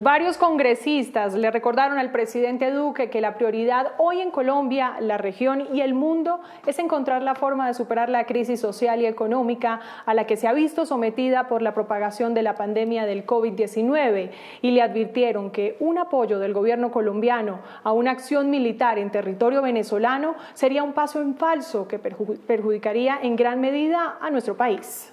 Varios congresistas le recordaron al presidente Duque que la prioridad hoy en Colombia, la región y el mundo es encontrar la forma de superar la crisis social y económica a la que se ha visto sometida por la propagación de la pandemia del COVID-19 y le advirtieron que un apoyo del gobierno colombiano a una acción militar en territorio venezolano sería un paso en falso que perjudicaría en gran medida a nuestro país.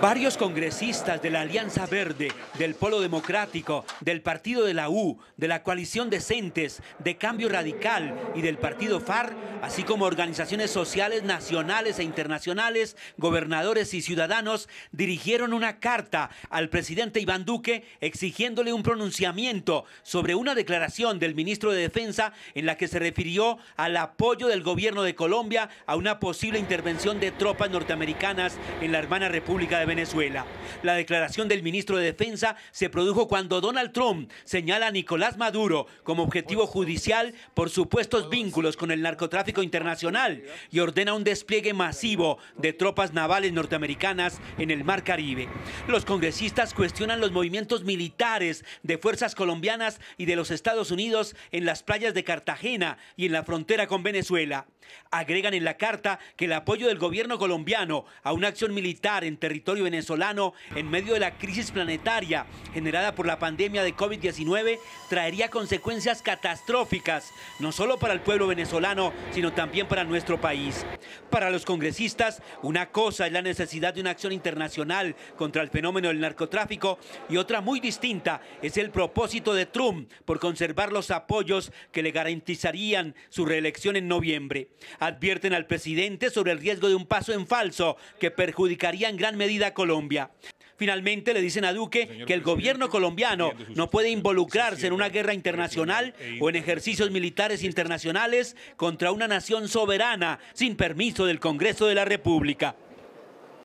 Varios congresistas de la Alianza Verde, del Polo Democrático, del Partido de la U, de la Coalición Decentes, de Cambio Radical y del Partido FARC, así como organizaciones sociales nacionales e internacionales, gobernadores y ciudadanos, dirigieron una carta al presidente Iván Duque exigiéndole un pronunciamiento sobre una declaración del ministro de Defensa en la que se refirió al apoyo del gobierno de Colombia a una posible intervención de tropas norteamericanas en la hermana República de Venezuela. La declaración del ministro de Defensa se produjo cuando Donald Trump señala a Nicolás Maduro como objetivo judicial por supuestos vínculos con el narcotráfico internacional y ordena un despliegue masivo de tropas navales norteamericanas en el Mar Caribe. Los congresistas cuestionan los movimientos militares de fuerzas colombianas y de los Estados Unidos en las playas de Cartagena y en la frontera con Venezuela. Agregan en la carta que el apoyo del gobierno colombiano a una acción militar en territorio venezolano en medio de la crisis planetaria generada por la pandemia de COVID-19 traería consecuencias catastróficas, no solo para el pueblo venezolano, sino también para nuestro país. Para los congresistas, una cosa es la necesidad de una acción internacional contra el fenómeno del narcotráfico y otra muy distinta es el propósito de Trump por conservar los apoyos que le garantizarían su reelección en noviembre. Advierten al presidente sobre el riesgo de un paso en falso que perjudicaría en gran medida a Colombia. Finalmente le dicen a Duque que el gobierno colombiano no puede involucrarse en una guerra internacional o en ejercicios militares internacionales contra una nación soberana sin permiso del Congreso de la República.